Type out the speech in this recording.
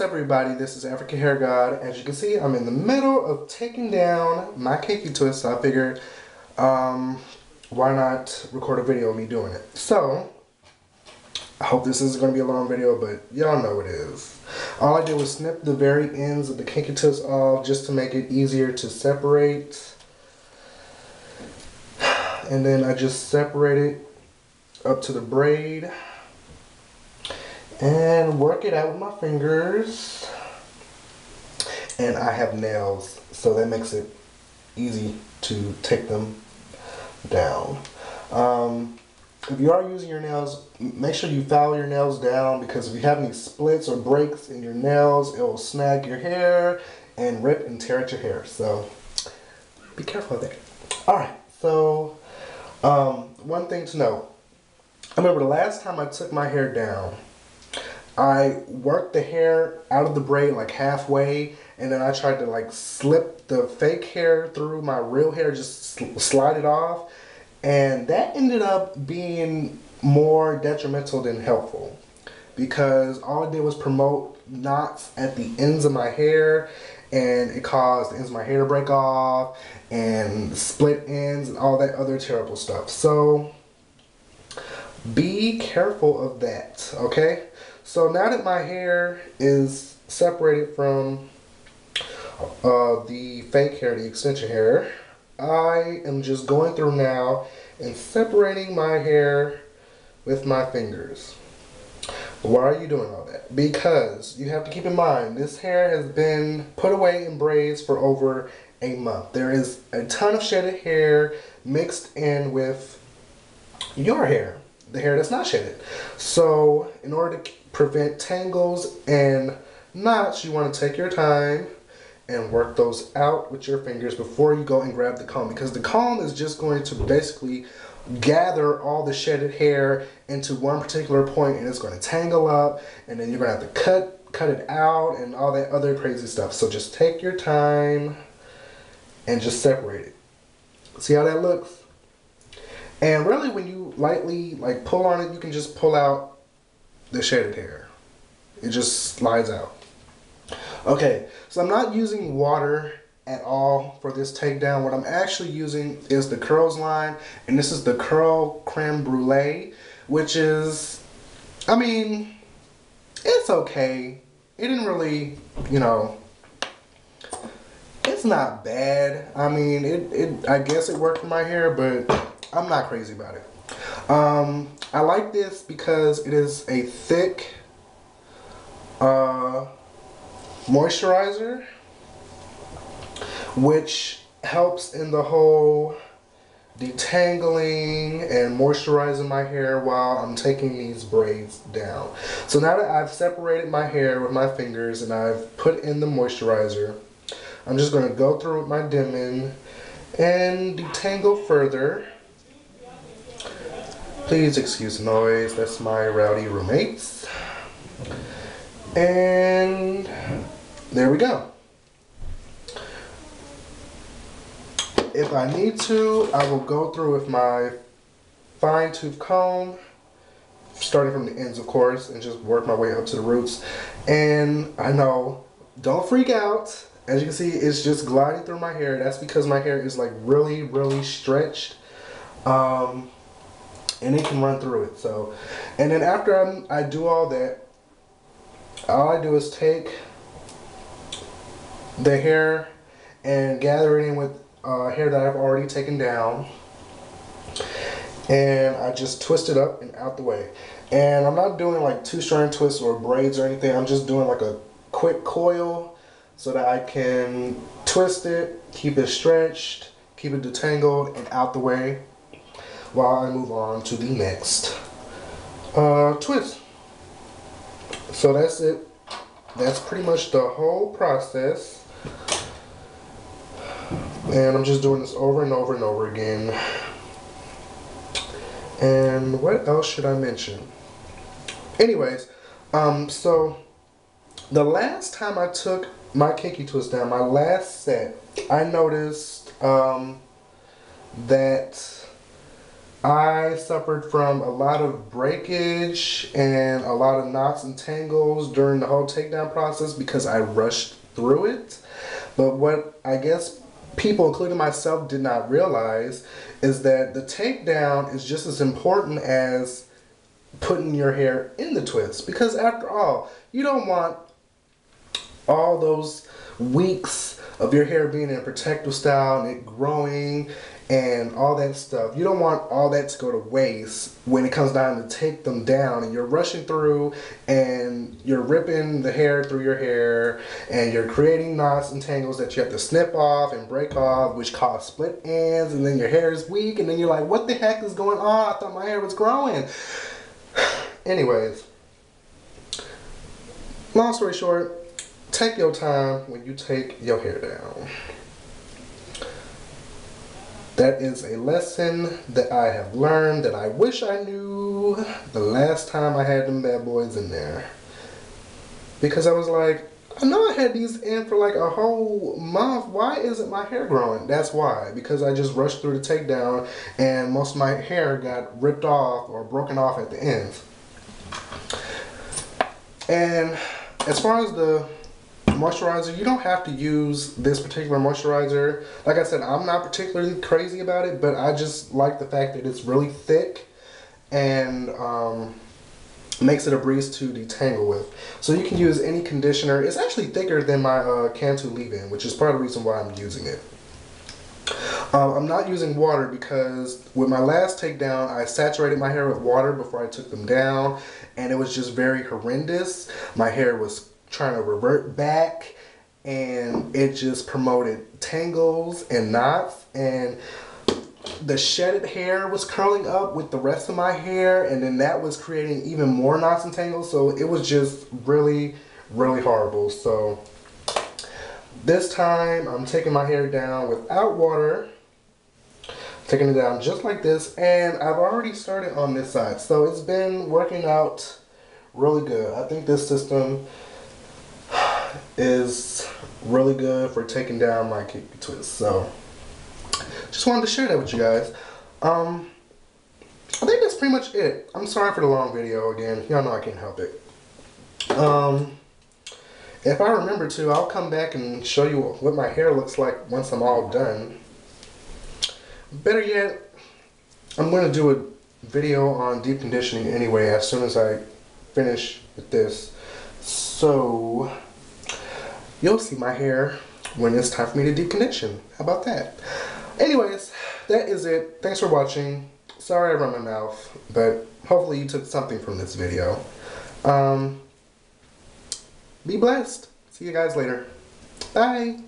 What's up, everybody? This is African Hair God. As you can see, I'm in the middle of taking down my cakey twist, so I figured why not record a video of me doing it. So I hope this isn't going to be a long video, but y'all know it is. All I did was snip the very ends of the cakey twist off just to make it easier to separate, and then I just separated up to the braid and work it out with my fingers. And I have nails, so that makes it easy to take them down. If you are using your nails, make sure you file your nails down, because if you have any splits or breaks in your nails, it will snag your hair and rip and tear at your hair, so be careful of that. Alright, so one thing to note, I remember the last time I took my hair down, I worked the hair out of the braid like halfway, and then I tried to like slip the fake hair through my real hair, just slide it off, and that ended up being more detrimental than helpful, because all it did was promote knots at the ends of my hair, and it caused the ends of my hair to break off and split ends and all that other terrible stuff. So be careful of that, okay? So now that my hair is separated from the fake hair, the extension hair, I am just going through now and separating my hair with my fingers. Why are you doing all that? Because you have to keep in mind, this hair has been put away in braids for over a month. There is a ton of shedded hair mixed in with your hair, the hair that's not shedded. So in order to prevent tangles and knots, you want to take your time and work those out with your fingers before you go and grab the comb, because the comb is just going to basically gather all the shedded hair into one particular point, and it's going to tangle up, and then you're going to have to cut it out and all that other crazy stuff. So just take your time and just separate it. See how that looks? And really, when you lightly like pull on it, you can just pull out the shedded hair. It just slides out. Okay, so I'm not using water at all for this takedown. What I'm actually using is the Curls line, and this is the Curl Creme Brulee, which is, I mean, it's okay. It didn't really, you know, it's not bad. I mean, I guess it worked for my hair, but I'm not crazy about it. I like this because it is a thick moisturizer, which helps in the whole detangling and moisturizing my hair while I'm taking these braids down. So now that I've separated my hair with my fingers and I've put in the moisturizer, I'm just going to go through with my Demon and detangle further. Please excuse the noise, that's my rowdy roommates. And there we go. If I need to, I will go through with my fine-tooth comb, starting from the ends of course, and just work my way up to the roots. And I know, don't freak out. As you can see, it's just gliding through my hair. That's because my hair is like really, really stretched. And it can run through it. So, and then after I do all that, all I do is take the hair and gather it in with hair that I've already taken down, and I just twist it up and out the way. And I'm not doing like two-strand twists or braids or anything. I'm just doing like a quick coil so that I can twist it, keep it stretched, keep it detangled and out the way, while I move on to the next twist. So that's it. That's pretty much the whole process. And I'm just doing this over and over and over again. And what else should I mention? Anyways, so the last time I took my kinky twist down, my last set, I noticed that I suffered from a lot of breakage and a lot of knots and tangles during the whole takedown process because I rushed through it. But what I guess people, including myself, did not realize is that the takedown is just as important as putting your hair in the twist, because after all, you don't want all those weeks of your hair being in a protective style and it growing and all that stuff. You don't want all that to go to waste when it comes down to take them down and you're rushing through and you're ripping the hair through your hair and you're creating knots and tangles that you have to snip off and break off, which cause split ends, and then your hair is weak and then you're like, what the heck is going on? I thought my hair was growing. Anyways, long story short, take your time when you take your hair down. That is a lesson that I have learned that I wish I knew the last time I had them bad boys in there. Because I was like, I know I had these in for like a whole month. Why isn't my hair growing? That's why. Because I just rushed through the takedown and most of my hair got ripped off or broken off at the ends. And as far as the moisturizer, you don't have to use this particular moisturizer. Like I said, I'm not particularly crazy about it, but I just like the fact that it's really thick and makes it a breeze to detangle with. So you can use any conditioner. It's actually thicker than my Cantu leave-in, which is part of the reason why I'm using it. I'm not using water because with my last takedown, I saturated my hair with water before I took them down, and it was just very horrendous. My hair was trying to revert back and it just promoted tangles and knots, and the shedded hair was curling up with the rest of my hair, and then that was creating even more knots and tangles. So it was just really horrible. So this time I'm taking my hair down without water, taking it down just like this, and I've already started on this side, so it's been working out really good. I think this system is really good for taking down my kinky twist. So just wanted to share that with you guys. I think that's pretty much it. I'm sorry for the long video again. Y'all know I can't help it. If I remember to, I'll come back and show you what my hair looks like once I'm all done. Better yet, I'm going to do a video on deep conditioning anyway as soon as I finish with this. So you'll see my hair when it's time for me to deep condition. How about that? Anyways, that is it. Thanks for watching. Sorry I run my mouth, but hopefully you took something from this video. Be blessed. See you guys later. Bye.